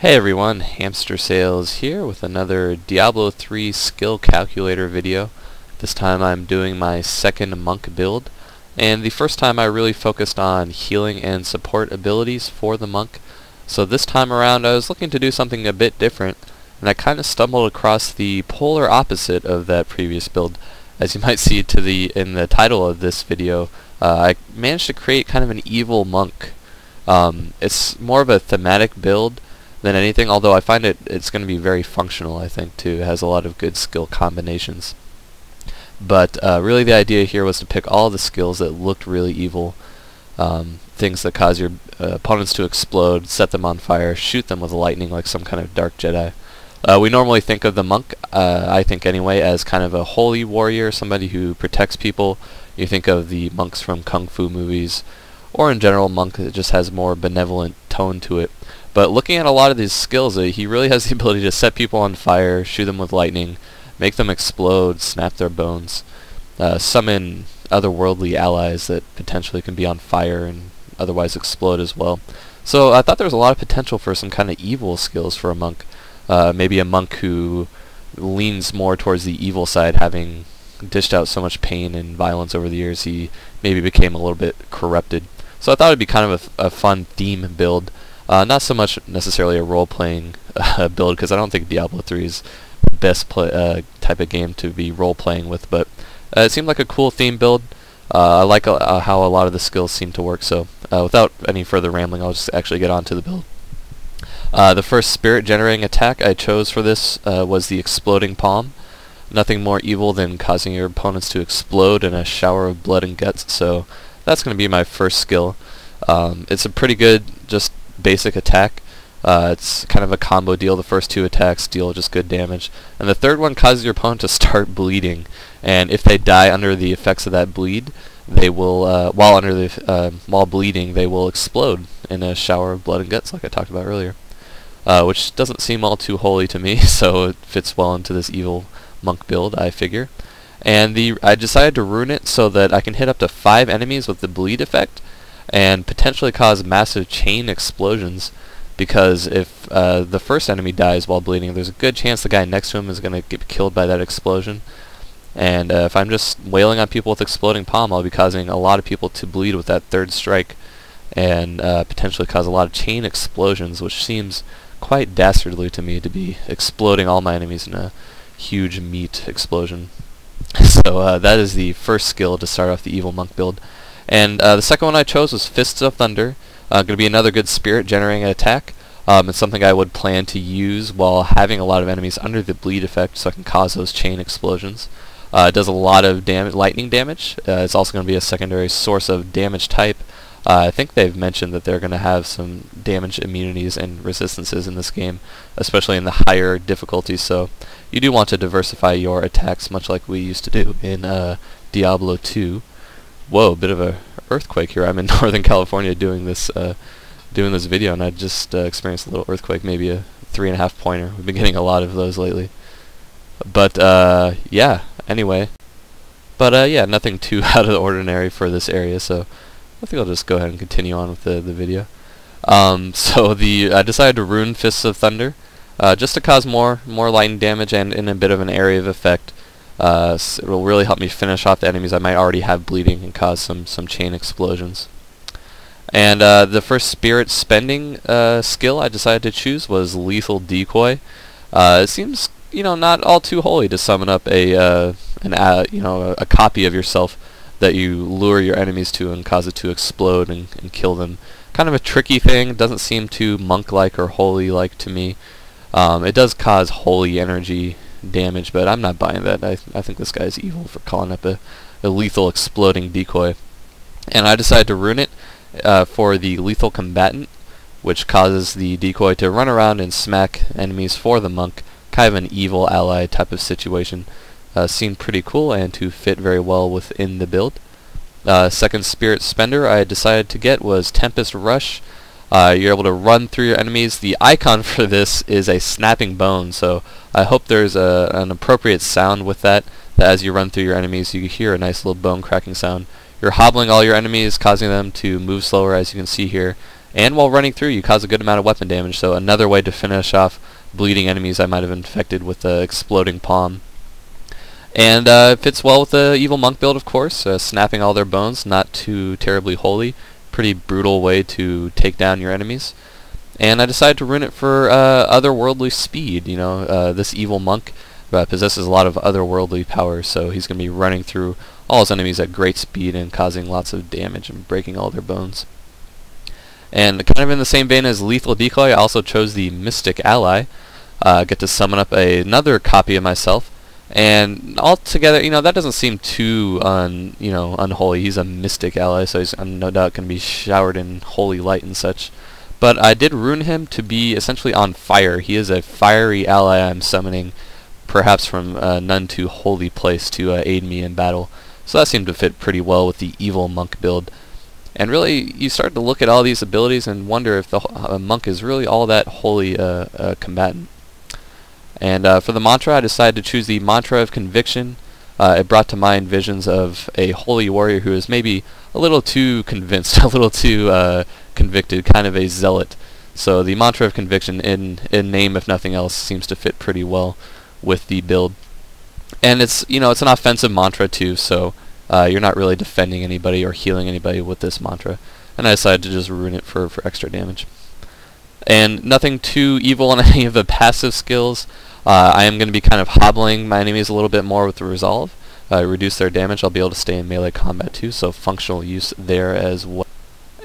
Hey everyone, Hamster Sales here with another Diablo 3 skill calculator video. This time I'm doing my second Monk build, and the first time I really focused on healing and support abilities for the Monk. So this time around I was looking to do something a bit different, and I kind of stumbled across the polar opposite of that previous build. As you might see in the title of this video, I managed to create kind of an evil Monk. It's more of a thematic build than anything, although I find it's going to be very functional, I think, too. It has a lot of good skill combinations. But really the idea here was to pick all the skills that looked really evil, things that cause your opponents to explode, set them on fire, shoot them with lightning like some kind of dark Jedi. We normally think of the Monk, I think anyway, as kind of a holy warrior, somebody who protects people. You think of the monks from Kung Fu movies, or in general Monk that just has more benevolent tone to it. But looking at a lot of these skills, he really has the ability to set people on fire, shoot them with lightning, make them explode, snap their bones, summon otherworldly allies that potentially can be on fire and otherwise explode as well. So I thought there was a lot of potential for some kind of evil skills for a monk. Maybe a monk who leans more towards the evil side, having dished out so much pain and violence over the years, he maybe became a little bit corrupted. So I thought it would be kind of a fun theme build. Not so much necessarily a role-playing build, because I don't think Diablo 3 is the best type of game to be role-playing with, but it seemed like a cool theme build. I like how a lot of the skills seem to work, so without any further rambling, I'll just actually get on to the build. The first spirit-generating attack I chose for this was the Exploding Palm. Nothing more evil than causing your opponents to explode in a shower of blood and guts, so that's going to be my first skill. It's a pretty good, just basic attack. It's kind of a combo deal. The first two attacks deal just good damage, and the third one causes your opponent to start bleeding, and if they die under the effects of that bleed, they will while bleeding they will explode in a shower of blood and guts like I talked about earlier, which doesn't seem all too holy to me, so it fits well into this evil monk build, I figure. And I decided to ruin it so that I can hit up to 5 enemies with the bleed effect and potentially cause massive chain explosions, because if the first enemy dies while bleeding, there's a good chance the guy next to him is going to get killed by that explosion. And if I'm just wailing on people with Exploding Palm, I'll be causing a lot of people to bleed with that third strike, and potentially cause a lot of chain explosions, which seems quite dastardly to me, to be exploding all my enemies in a huge meat explosion. So that is the first skill to start off the evil monk build. And the second one I chose was Fists of Thunder. Going to be another good spirit generating attack. It's something I would plan to use while having a lot of enemies under the bleed effect, so I can cause those chain explosions. It does a lot of lightning damage. It's also going to be a secondary source of damage type. I think they've mentioned that they're going to have some damage immunities and resistances in this game, especially in the higher difficulties, so you do want to diversify your attacks, much like we used to do in Diablo 2. Whoa, bit of a earthquake here. I'm in Northern California doing this video, and I just experienced a little earthquake, maybe a 3.5-pointer. We've been getting a lot of those lately. But yeah, anyway. But yeah, nothing too out of the ordinary for this area, so I think I'll just go ahead and continue on with the video. So I decided to ruin Fists of Thunder, just to cause more lightning damage and in a bit of an area of effect. So it will really help me finish off the enemies I might already have bleeding and cause some chain explosions. And the first spirit spending skill I decided to choose was Lethal Decoy. It seems, you know, not all too holy to summon up a copy of yourself that you lure your enemies to and cause it to explode and kill them. Kind of a tricky thing. Doesn't seem too monk-like or holy-like to me. It does cause holy energy damage, but I'm not buying that. I think this guy's evil for calling up a lethal exploding decoy. And I decided to ruin it for the Lethal Combatant, which causes the decoy to run around and smack enemies for the monk. Kind of an evil ally type of situation. Seemed pretty cool and to fit very well within the build. Second spirit spender I decided to get was Tempest Rush. You're able to run through your enemies. The icon for this is a snapping bone, so I hope there's an appropriate sound with that as you run through your enemies you hear a nice little bone cracking sound. You're hobbling all your enemies, causing them to move slower, as you can see here, And while running through, you cause a good amount of weapon damage, so another way to finish off bleeding enemies I might have infected with the Exploding Palm. And it fits well with the Evil Monk build, of course, snapping all their bones, not too terribly holy. Pretty brutal way to take down your enemies. And I decided to ruin it for otherworldly speed. You know, this Evil Monk possesses a lot of otherworldly powers, so he's going to be running through all his enemies at great speed and causing lots of damage and breaking all their bones. And kind of in the same vein as Lethal Decoy, I also chose the Mystic Ally. Get to summon up another copy of myself. And altogether, you know, that doesn't seem too unholy. He's a Mystic Ally, so he's no doubt going to be showered in holy light and such. But I did ruin him to be essentially on fire. He is a fiery ally I'm summoning, perhaps from a none too holy place, to aid me in battle. So that seemed to fit pretty well with the Evil Monk build. And really, you start to look at all these abilities and wonder if the monk is really all that holy combatant. And for the mantra, I decided to choose the Mantra of Conviction. It brought to mind visions of a holy warrior who is maybe a little too convinced, a little too convicted, kind of a zealot. So the Mantra of Conviction, in name if nothing else, seems to fit pretty well with the build. And it's, you know, it's an offensive mantra too, so you're not really defending anybody or healing anybody with this mantra. And I decided to just ruin it for extra damage. And nothing too evil on any of the passive skills. I am going to be kind of hobbling my enemies a little bit more with the resolve. Reduce their damage. I'll be able to stay in melee combat too, so functional use there as well.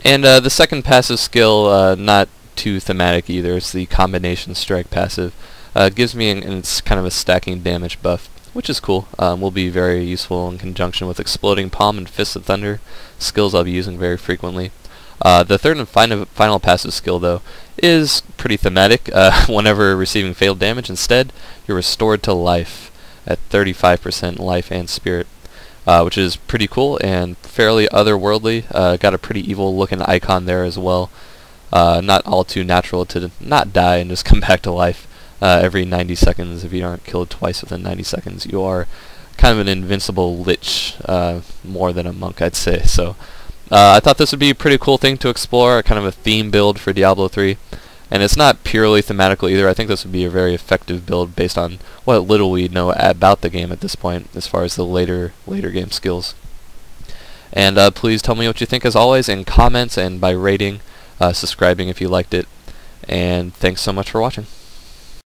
And the second passive skill, not too thematic either. It's the Combination Strike passive. Gives me and it's kind of a stacking damage buff, which is cool. Will be very useful in conjunction with Exploding Palm and Fists of Thunder, skills I'll be using very frequently. The third and final passive skill, though, is pretty thematic. Whenever receiving failed damage, instead, you're restored to life at 35% life and spirit, which is pretty cool and fairly otherworldly. Got a pretty evil-looking icon there as well. Not all too natural to not die and just come back to life every 90 seconds. If you aren't killed twice within 90 seconds, you are kind of an invincible lich, more than a monk, I'd say. So. I thought this would be a pretty cool thing to explore, kind of a theme build for Diablo 3. And it's not purely thematical either. I think this would be a very effective build based on what little we know about the game at this point, as far as the later game skills. And please tell me what you think, as always, in comments and by rating, subscribing if you liked it. And thanks so much for watching.